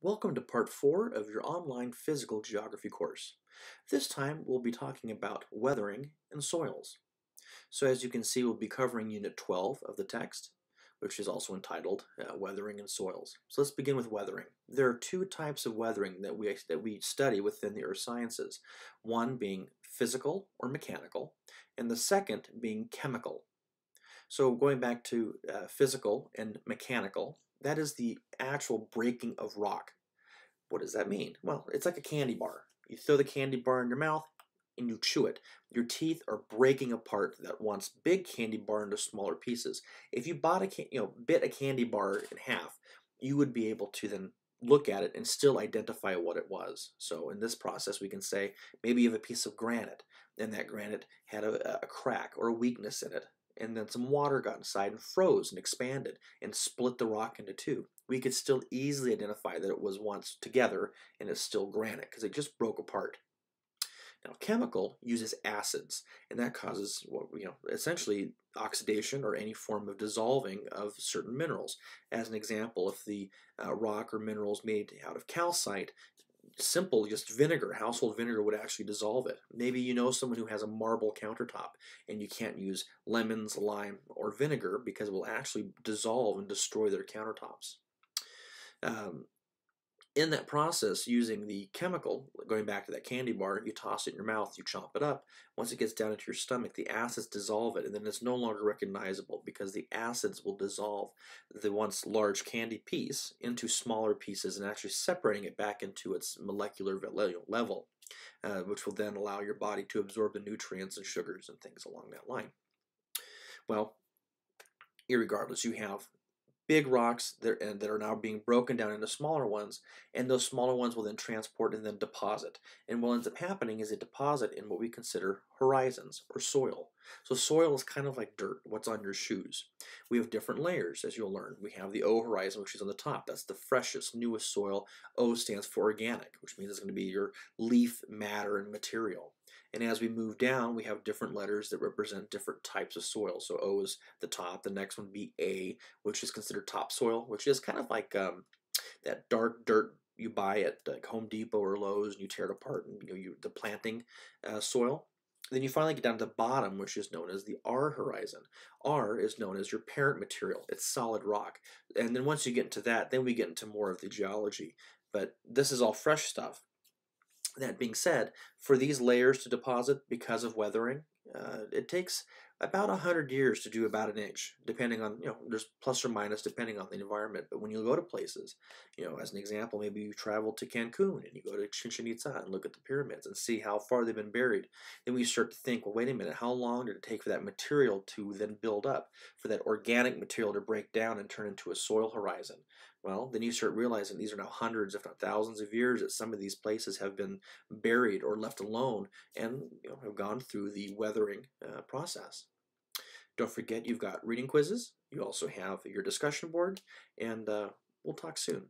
Welcome to part 4 of your online physical geography course. This time we'll be talking about weathering and soils. So as you can see, we'll be covering unit 12 of the text, which is also entitled Weathering and Soils. So let's begin with weathering. There are two types of weathering that we study within the earth sciences, one being physical or mechanical, and the second being chemical. So going back to physical and mechanical, that is the actual breaking of rock. What does that mean? Well, it's like a candy bar. You throw the candy bar in your mouth and you chew it. Your teeth are breaking apart that once big candy bar into smaller pieces. If you bit a candy bar in half, you would be able to then look at it and still identify what it was. So in this process, we can say maybe you have a piece of granite, and that granite had a crack or a weakness in it. And then some water got inside and froze and expanded and split the rock into two. We could still easily identify that it was once together and it's still granite because it just broke apart. Now, chemical uses acids, and that causes essentially oxidation or any form of dissolving of certain minerals. As an example, if the rock or minerals made out of calcite, simple, just vinegar, household vinegar would actually dissolve it. Maybe you know someone who has a marble countertop and you can't use lemons, lime, or vinegar because it will actually dissolve and destroy their countertops. In that process, using the chemical, going back to that candy bar, you toss it in your mouth, you chomp it up. Once it gets down into your stomach, the acids dissolve it, and then it's no longer recognizable because the acids will dissolve the once large candy piece into smaller pieces and actually separating it back into its molecular level, which will then allow your body to absorb the nutrients and sugars and things along that line. Well, irregardless, you have big rocks that are now being broken down into smaller ones, and those smaller ones will then transport and then deposit. And what ends up happening is they deposit in what we consider horizons or soil. So soil is kind of like dirt, what's on your shoes. We have different layers, as you'll learn. We have the O horizon, which is on the top. That's the freshest, newest soil. O stands for organic, which means it's going to be your leaf matter and material. And as we move down, we have different letters that represent different types of soil. So O is the top. The next one would be A, which is considered topsoil, which is kind of like that dark dirt you buy at like Home Depot or Lowe's, and you tear it apart, and the planting soil. Then you finally get down to the bottom, which is known as the R horizon. R is known as your parent material. It's solid rock. And then once you get into that, then we get into more of the geology. But this is all fresh stuff. That being said, for these layers to deposit because of weathering, it takes about 100 years to do about an inch, depending on, there's plus or minus depending on the environment. But when you go to places, as an example, maybe you travel to Cancun and you go to Chichen Itza and look at the pyramids and see how far they've been buried, then we start to think, well, wait a minute, how long did it take for that material to then build up, for that organic material to break down and turn into a soil horizon? Well, then you start realizing these are now hundreds, if not thousands of years that some of these places have been buried or left alone and have gone through the weathering process. Don't forget, you've got reading quizzes. You also have your discussion board, and we'll talk soon.